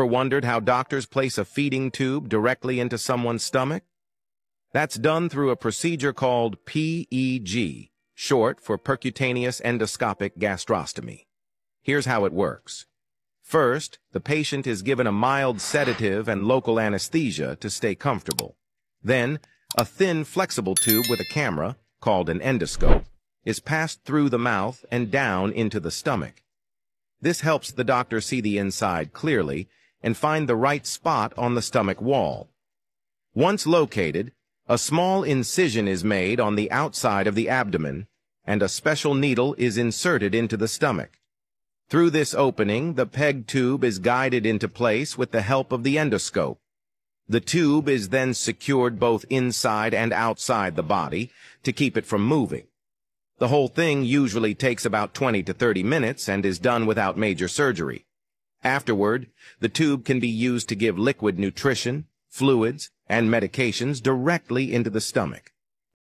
Ever wondered how doctors place a feeding tube directly into someone's stomach? That's done through a procedure called PEG, short for Percutaneous Endoscopic Gastrostomy. Here's how it works. First, the patient is given a mild sedative and local anesthesia to stay comfortable. Then, a thin, flexible tube with a camera, called an endoscope, is passed through the mouth and down into the stomach. This helps the doctor see the inside clearly and find the right spot on the stomach wall. Once located, a small incision is made on the outside of the abdomen, and a special needle is inserted into the stomach. Through this opening, the PEG tube is guided into place with the help of the endoscope. The tube is then secured both inside and outside the body to keep it from moving. The whole thing usually takes about 20 to 30 minutes and is done without major surgery. Afterward, the tube can be used to give liquid nutrition, fluids, and medications directly into the stomach.